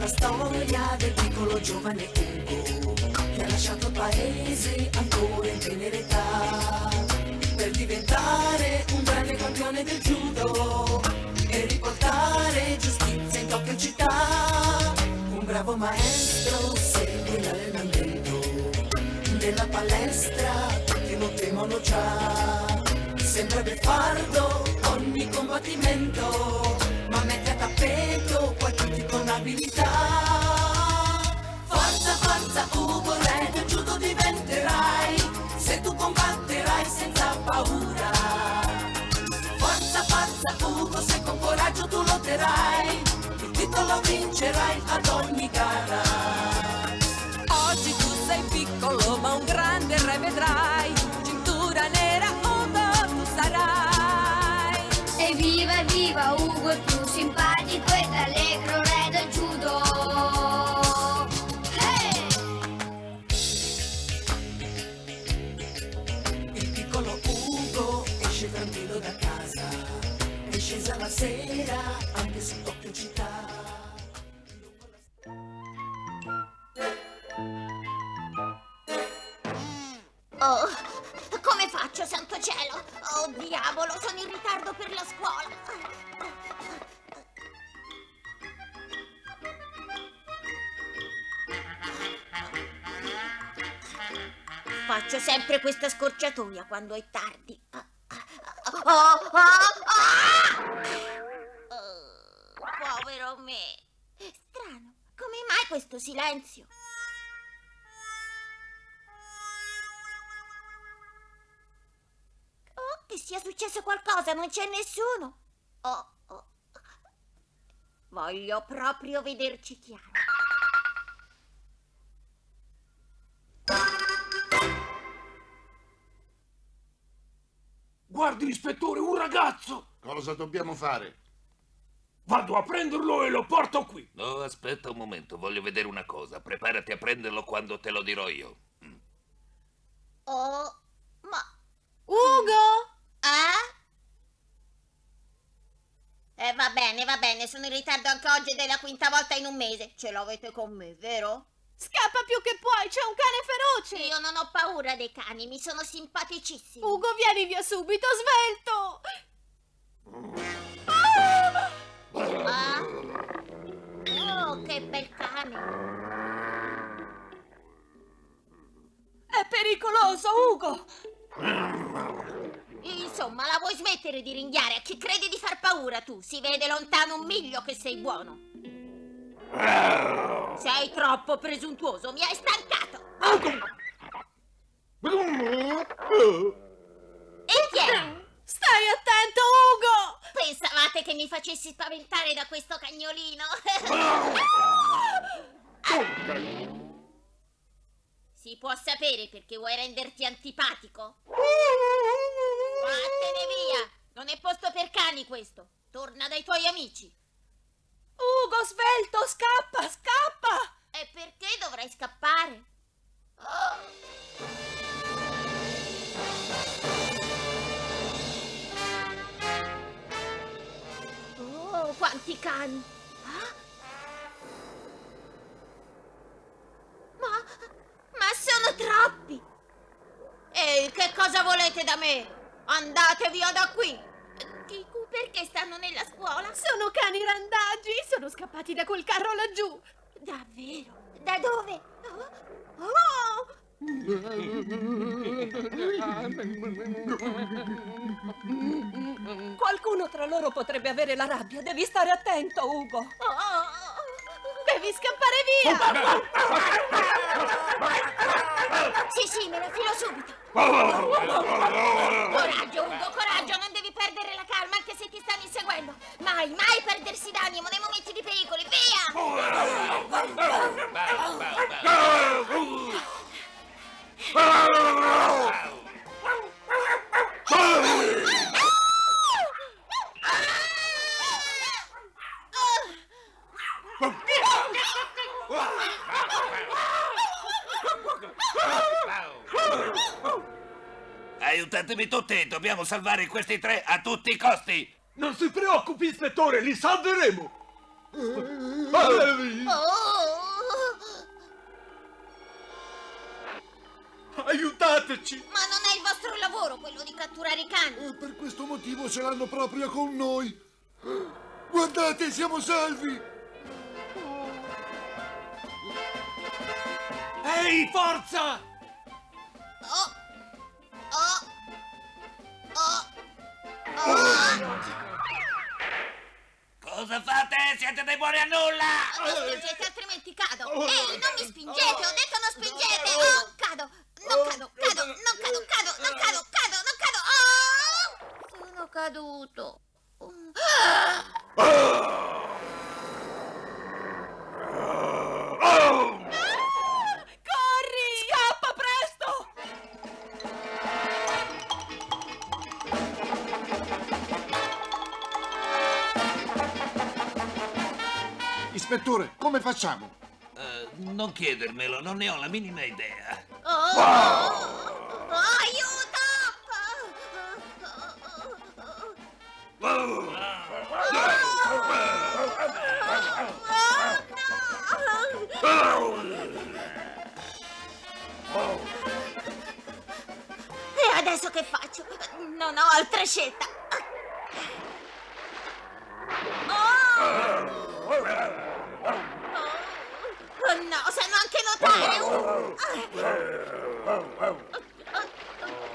la storia del piccolo giovane Ugo, che ha lasciato il paese ancora in tenera età, per diventare un grande campione del judo e riportare giustizia in Tokyo città. Un bravo maestro segue l'allenamento, nella palestra tutti lo temono già. Sembra beffardo ogni combattimento, ma mette a tappeto qualcuno con abilità. Forza, forza, Ugo Re del Judo diventerai, se tu combatterai senza paura. Forza, forza, Ugo, se con coraggio tu lotterai, il titolo vincerai ad ogni gara. Oggi tu sei piccolo, ma un grande re vedrai, cintura nera sarai. Evviva, evviva, Ugo è più simpatico ed allegro re del judo. Hey! Il piccolo Ugo esce tranquillo da casa, è scesa la sera anche su Tokyo città. Santo cielo! Oh diavolo, sono in ritardo per la scuola! Faccio sempre questa scorciatoia quando è tardi. Povero me! Strano, come mai questo silenzio? Che sia successo qualcosa, non c'è nessuno. Voglio proprio vederci chiaro. Guardi, ispettore, un ragazzo! Cosa dobbiamo fare? Vado a prenderlo e lo porto qui. No, aspetta un momento, voglio vedere una cosa. Preparati a prenderlo quando te lo dirò io. Ugo! Va bene, sono in ritardo anche oggi ed è la quinta volta in un mese. Ce l'avete con me, vero? Scappa più che puoi, c'è un cane feroce! Io non ho paura dei cani, mi sono simpaticissimi. Ugo, vieni via subito, svelto! Oh, che bel cane! È pericoloso, Ugo! Insomma, la vuoi smettere di ringhiare? A chi credi di far paura tu? Si vede lontano un miglio che sei buono. Sei troppo presuntuoso, mi hai stancato. E chi è? Stai attento, Ugo! Pensavate che mi facessi spaventare da questo cagnolino? Si può sapere perché vuoi renderti antipatico? Vattene via! Non è posto per cani questo! Torna dai tuoi amici! Ugo, svelto, scappa, scappa! E perché dovrai scappare? Oh, quanti cani! Ma sono troppi! Ehi, che cosa volete da me? Andate via da qui! Kiku, perché stanno nella scuola? Sono cani randaggi! Sono scappati da quel carro laggiù! Davvero? Da dove? Qualcuno tra loro potrebbe avere la rabbia! Devi stare attento, Ugo! Devi scappare via! Sì, me lo filo subito! Coraggio, Ugo, coraggio, non devi perdere la calma anche se ti stanno inseguendo. Mai, mai perdersi d'animo nei momenti di pericoli, via! Aiutatemi tutti, dobbiamo salvare questi tre a tutti i costi! Non si preoccupi, ispettore, li salveremo! Aiutateci! Ma non è il vostro lavoro quello di catturare i cani! E per questo motivo ce l'hanno proprio con noi! Guardate, siamo salvi! Ehi, forza! Cosa fate? Siete dei buoni a nulla! Non spingete, altrimenti cado! Ehi, non mi spingete! Ho detto non spingete! Oh, cado! Non cado! Cado! Non cado! Cado! Non cado! Cado! Non cado! Oh! Sono caduto! Ispettore, come facciamo? Non chiedermelo, non ne ho la minima idea. Oh, aiuto! No! E adesso che faccio? Non ho altra scelta.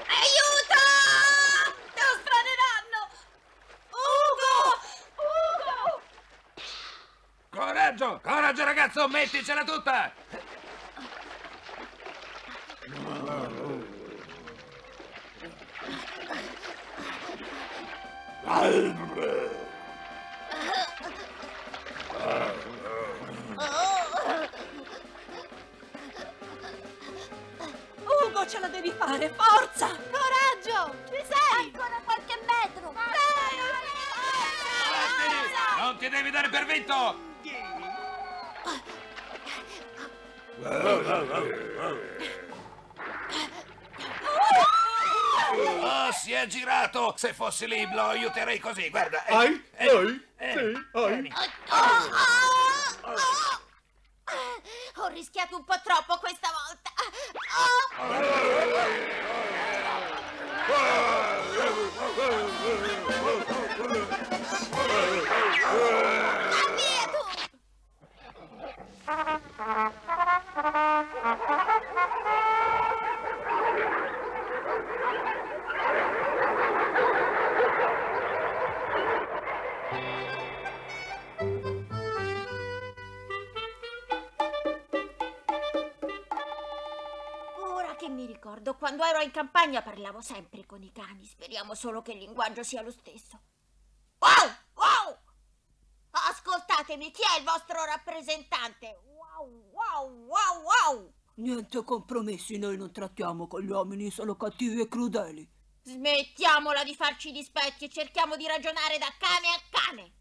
Aiuto! Lo straneranno! Ugo! Coraggio! Coraggio ragazzo, metticela tutta! Ce la devi fare, forza! Coraggio! Ci sei! Ancora qualche metro! Dai, non ti devi dare per vinto! Oh, si è girato! Se fossi lì lo aiuterei così, guarda! Ho rischiato un po' troppo questa volta! Quando ero in campagna parlavo sempre con i cani. Speriamo solo che il linguaggio sia lo stesso. Wow! Wow! Ascoltatemi, chi è il vostro rappresentante? Wow! Wow! Wow! Wow! Niente compromessi, noi non trattiamo con gli uomini, sono cattivi e crudeli. Smettiamola di farci dispetti e cerchiamo di ragionare da cane a cane.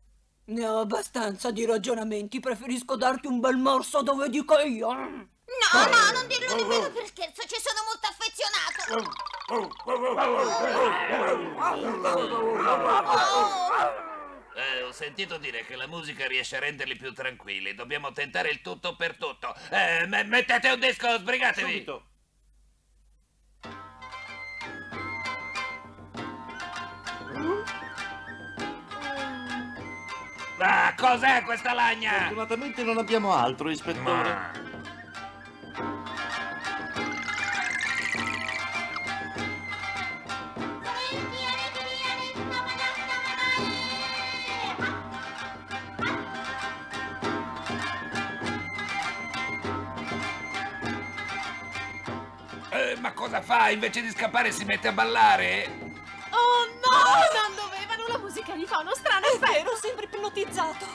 Ne ho abbastanza di ragionamenti, preferisco darti un bel morso dove dico io. No, no, non dirlo nemmeno per scherzo, ci sono molto affezionato. Ho sentito dire che la musica riesce a renderli più tranquilli, dobbiamo tentare il tutto per tutto. Mettete un disco, sbrigatevi! Subito. Ma cos'è questa lagna? Fortunatamente non abbiamo altro, ispettore. Ma cosa fa? Invece di scappare si mette a ballare? Oh no! Non dovevano, la musica gli fa uno strano effetto. È vero, sempre ipnotizzato.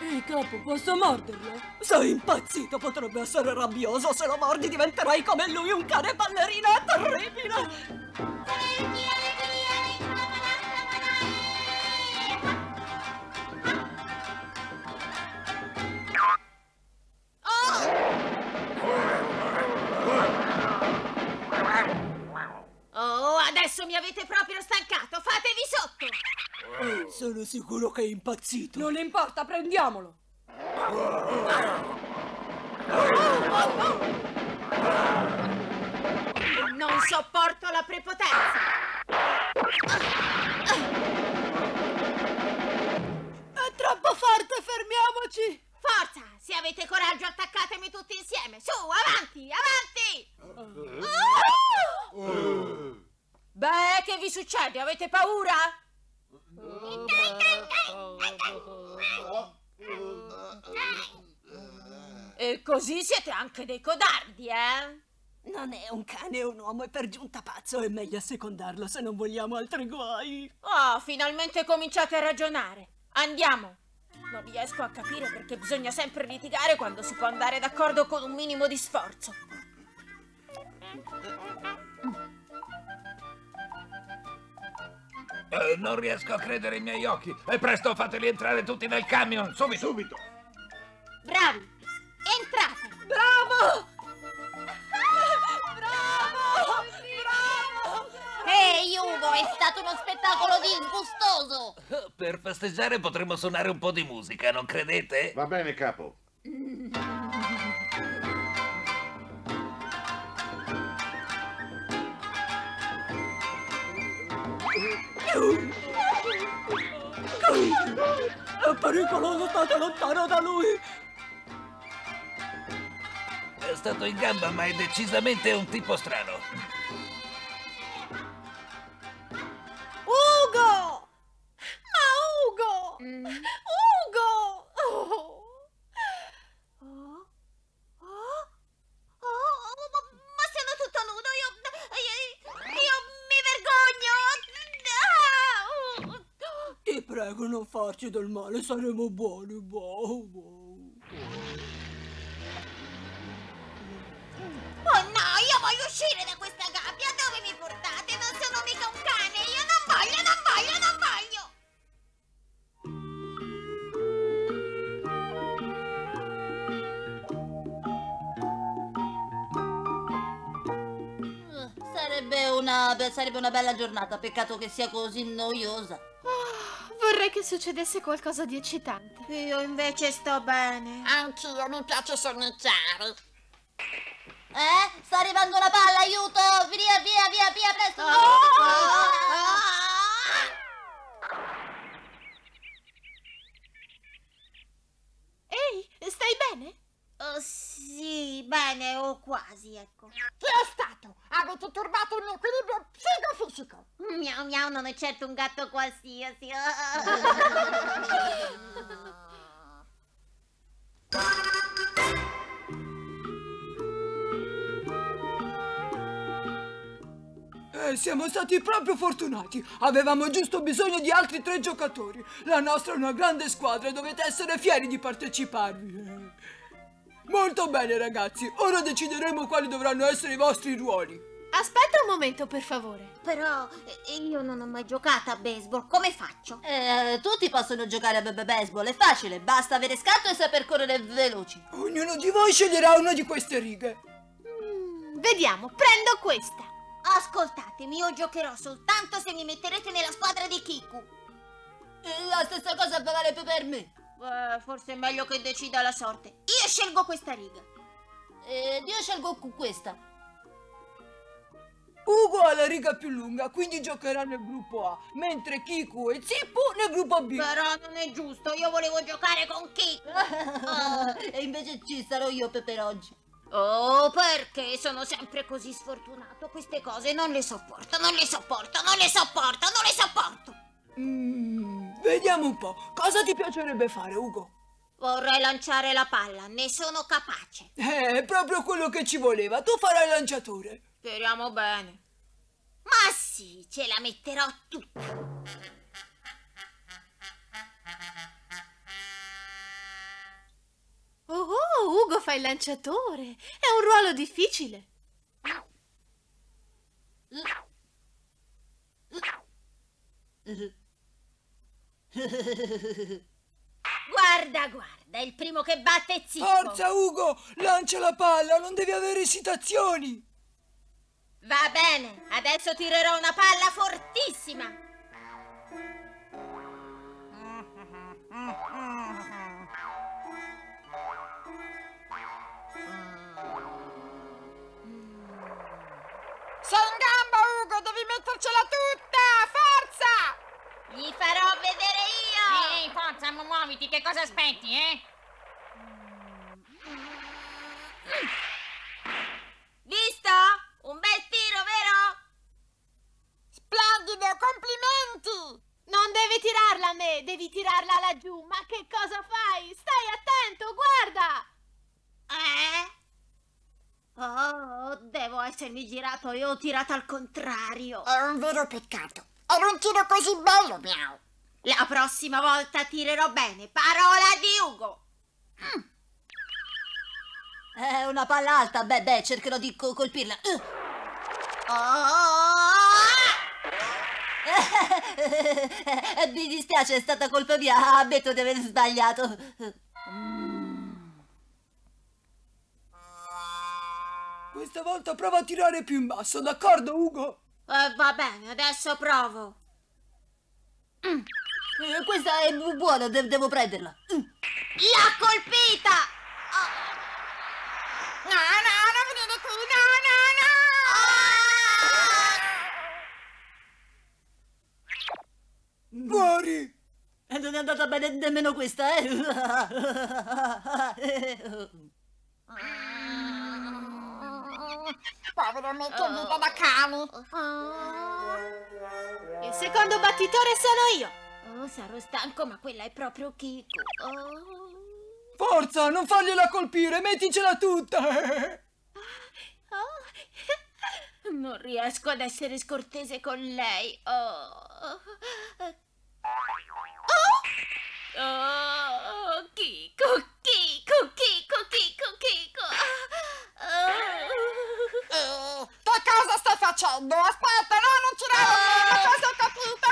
Ehi capo, posso morderlo? Sei impazzito, potrebbe essere rabbioso. Se lo mordi diventerai come lui, un cane ballerino terribile. Adesso mi avete proprio stancato, fatevi sotto! Sono sicuro che è impazzito! Non importa, prendiamolo! Non sopporto la prepotenza! È troppo forte, fermiamoci! Forza! Se avete coraggio attaccatemi tutti insieme! Su, avanti, avanti! Beh, che vi succede? Avete paura? E così siete anche dei codardi, eh? Non è un cane, è un uomo, è per giunta pazzo. È meglio assecondarlo se non vogliamo altri guai. Oh, finalmente cominciate a ragionare. Andiamo. Non riesco a capire perché bisogna sempre litigare quando si può andare d'accordo con un minimo di sforzo. Non riesco a credere ai miei occhi. E presto fateli entrare tutti nel camion, subito! Subito! Bravi! Entrate! Bravo! Bravo! Bravo! Ehi, Ugo, è stato uno spettacolo disgustoso! Per festeggiare potremmo suonare un po' di musica, non credete? Va bene, capo. È pericoloso, state lontano da lui! È stato in gamba, ma è decisamente un tipo strano. Ugo! Ma Ugo! Ugo! Ma sono tutto nudo, io mi vergogno! Ah! Ti prego, non farci del male, saremo buoni, Oh no, io voglio uscire da questa gabbia, dove mi portate? Non sono mica un cane, io non voglio, non voglio, non voglio! Sarebbe una bella giornata, peccato che sia così noiosa. Oh, vorrei che succedesse qualcosa di eccitante. Io invece sto bene. Anch'io, mi piace sonnecchiare. Sta arrivando una palla, aiuto! Via, via, via, via, presto! Ehi, stai bene? Oh, sì, bene, o quasi, ecco. Chi è stato? Avete turbato il mio equilibrio psicofisico! Miau, miau, non è certo un gatto qualsiasi. Siamo stati proprio fortunati. Avevamo giusto bisogno di altri 3 giocatori. La nostra è una grande squadra e dovete essere fieri di parteciparvi. Molto bene, ragazzi. Ora decideremo quali dovranno essere i vostri ruoli. Aspetta un momento, per favore. Però io non ho mai giocato a baseball. Come faccio? Tutti possono giocare a baseball. È facile. Basta avere scatto e saper correre veloci. Ognuno di voi sceglierà una di queste righe. Vediamo. Prendo questa. Ascoltatemi, io giocherò soltanto se mi metterete nella squadra di Kiku. La stessa cosa vale per me. Forse è meglio che decida la sorte. Io scelgo questa riga. Io scelgo questa. Ugo ha la riga più lunga, quindi giocherà nel gruppo A, mentre Kiku e Zippo nel gruppo B. Però non è giusto, io volevo giocare con Kiku. E invece ci sarò io per oggi. Oh, perché sono sempre così sfortunato? Queste cose non le sopporto, non le sopporto, non le sopporto, non le sopporto! Vediamo un po', cosa ti piacerebbe fare, Ugo? Vorrei lanciare la palla, ne sono capace. È proprio quello che ci voleva, tu farai il lanciatore. Speriamo bene. Ma sì, ce la metterò tutta. Oh, Ugo fa il lanciatore! È un ruolo difficile! Guarda, guarda, è il primo che batte Zippo! Forza, Ugo! Lancia la palla, non devi avere esitazioni! Va bene, adesso tirerò una palla fortissima. Sei in gamba, Ugo, devi mettercela tutta, forza! Gli farò vedere io! Ehi, forza, muoviti, che cosa aspetti, eh? Visto? Un bel tiro, vero? Splendido, complimenti! Non devi tirarla a me, devi tirarla laggiù. Ma che cosa fai? Stai attento, guarda! Oh, devo essermi girato e ho tirato al contrario. È un vero peccato. Era un tiro così bello, miau. La prossima volta tirerò bene. Parola di Ugo. È una palla alta, beh, cercherò di colpirla. Mi dispiace, è stata colpa mia. Ammetto di aver sbagliato. Questa volta prova a tirare più in basso, d'accordo, Ugo? Va bene, adesso provo. Questa è buona, devo prenderla. L'ha colpita! No, non venire qui, no! Muori! Non è andata bene nemmeno questa, Povero me, che vita da cani! Il secondo battitore sono io! Oh, sarò stanco, ma quella è proprio Kiku. Forza, non fargliela colpire, metticela tutta! Non riesco ad essere scortese con lei. Kiku, Kiku, Kiku, Kiku, Kiku! Che cosa stai facendo? Aspetta, no, non ci devo! Cosa ho capito?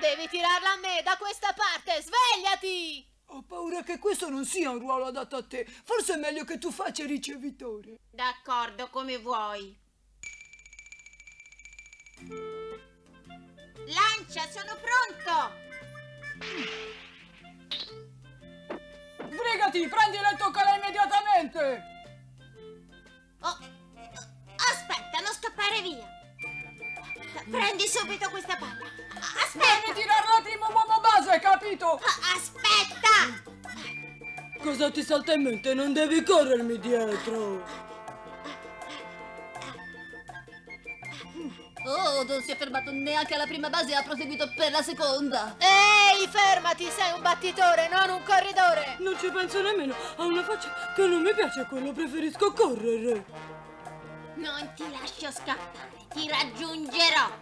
Devi tirarla a me, da questa parte, svegliati! Ho paura che questo non sia un ruolo adatto a te. Forse è meglio che tu faccia il ricevitore. D'accordo, come vuoi. Lancia, sono pronto! Sbrigati, prendila e toccala immediatamente! Aspetta, non scappare via! Prendi subito questa palla. Aspetta. Devi tirarla al primo uomo base, hai capito? Aspetta. Cosa ti salta in mente? Non devi corrermi dietro. Oh, non si è fermato neanche alla prima base e ha proseguito per la seconda. Ehi, fermati, sei un battitore, non un corridore. Non ci penso nemmeno, ha una faccia che non mi piace, quello preferisco correre. Non ti lascio scappare, ti raggiungerò!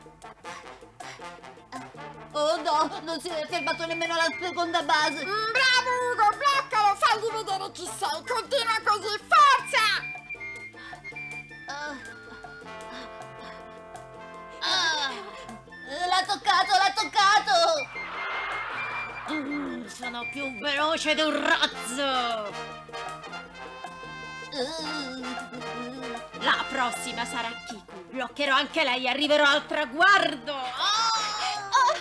Oh no, non si è fermato nemmeno alla seconda base! Bravo Ugo, bloccalo, fagli vedere chi sei, continua così, forza! L'ha toccato, l'ha toccato! Sono più veloce di un razzo! La prossima sarà Kiku. Bloccherò anche lei, arriverò al traguardo. Ho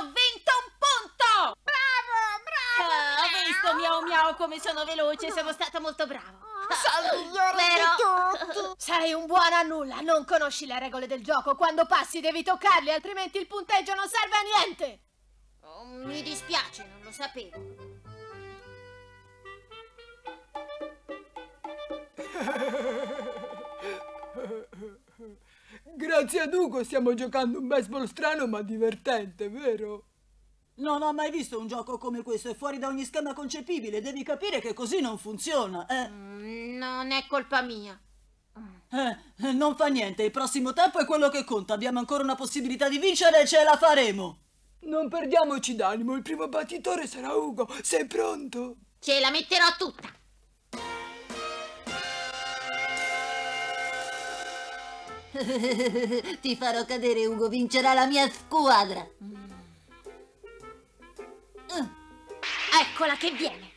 vinto un punto! Bravo! Ho visto, miau miau, come sono veloce, sono stato molto bravo. Sei il migliore di tutti! Sei un buon a nulla, non conosci le regole del gioco. Quando passi devi toccarli, altrimenti il punteggio non serve a niente. Oh, mi dispiace, non lo sapevo. Grazie ad Ugo stiamo giocando un baseball strano ma divertente, vero? Non ho mai visto un gioco come questo, è fuori da ogni schema concepibile. Devi capire che così non funziona, eh? Non è colpa mia. Non fa niente, il prossimo tempo è quello che conta. Abbiamo ancora una possibilità di vincere e ce la faremo. Non perdiamoci d'animo, il primo battitore sarà Ugo. Sei pronto? Ce la metterò tutta. Ti farò cadere, Ugo, vincerà la mia squadra. Eccola che viene.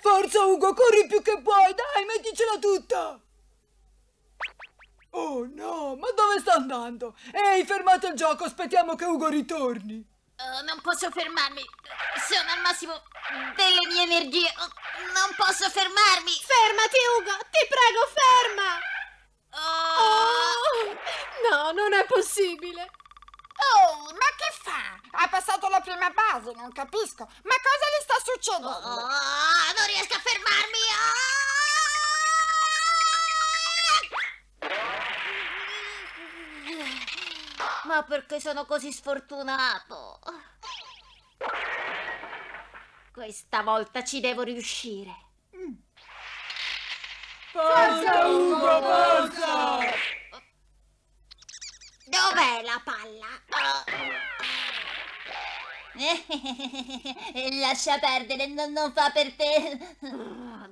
Forza Ugo, corri più che puoi, dai, metticela tutta. Oh no, ma dove sta andando? Ehi, fermate il gioco, aspettiamo che Ugo ritorni. Non posso fermarmi, sono al massimo delle mie energie, non posso fermarmi. Fermati Ugo, ti prego, ferma. No, non è possibile. Oh, ma che fa? Ha passato la prima base, non capisco. Ma cosa gli sta succedendo? Non riesco a fermarmi. Ma perché sono così sfortunato? Questa volta ci devo riuscire. Forza Ugo, forza! Dov'è la palla? Lascia perdere, non fa per te.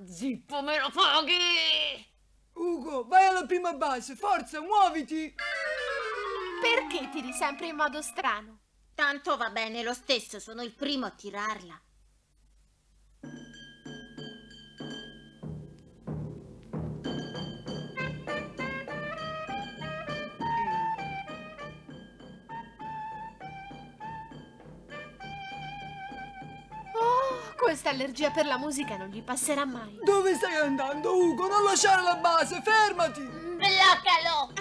Zippo, me lo paghi! Ugo, vai alla prima base, forza, muoviti! Perché tiri sempre in modo strano? Tanto va bene lo stesso, sono il primo a tirarla. Oh, questa allergia per la musica non gli passerà mai. Dove stai andando, Ugo? Non lasciare la base, fermati! Bloccalo!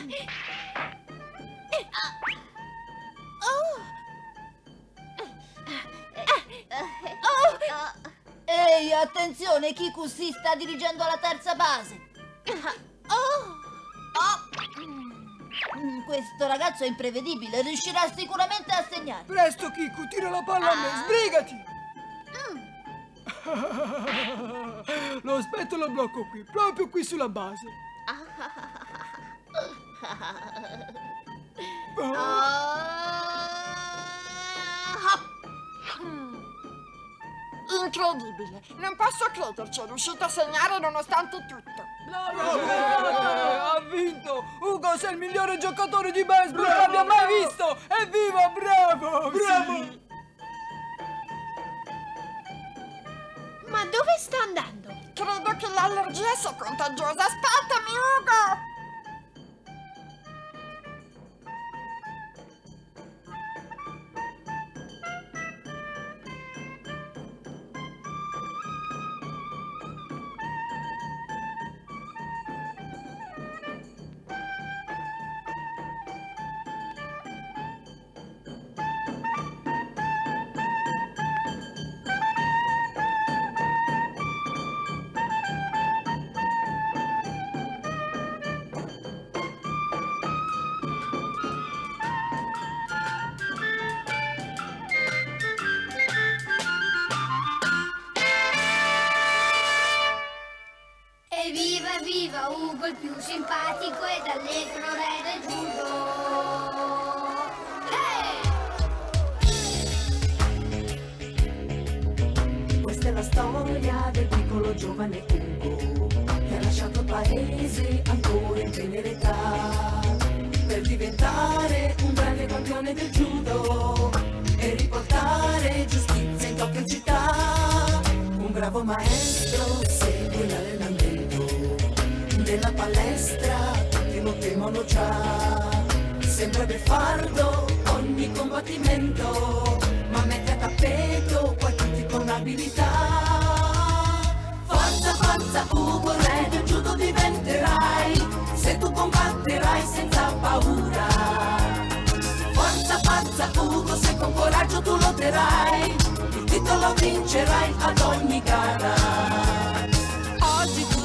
Ehi, attenzione, Kiku si sta dirigendo alla terza base. Questo ragazzo è imprevedibile, riuscirà sicuramente a segnare. Presto Kiku, tira la palla a me, sbrigati. Lo aspetto e lo blocco qui, proprio qui sulla base. Incredibile, non posso crederci, è riuscito a segnare nonostante tutto. Ha vinto! Ugo, sei il migliore giocatore di baseball che abbia mai visto! Evviva, bravo! Bravo! Sì. Ma dove sta andando? Credo che l'allergia sia contagiosa, aspettami Ugo! Viva Ugo, il più simpatico ed allegro re del judo! Hey! Questa è la storia del piccolo giovane Ugo, che ha lasciato il paese ancora in tenera età, per diventare un grande campione del judo e riportare giustizia in Tokyo città. Un bravo maestro segue l'allenamento della palestra, tutti lo temono già. Sembra beffardo ogni combattimento, ma mette a tappeto poi tutti con abilità. Forza, forza, Ugo Re del Judo diventerai, se tu combatterai senza paura. Forza, forza, Ugo, se con coraggio tu lotterai, il titolo vincerai ad ogni gara. Oggi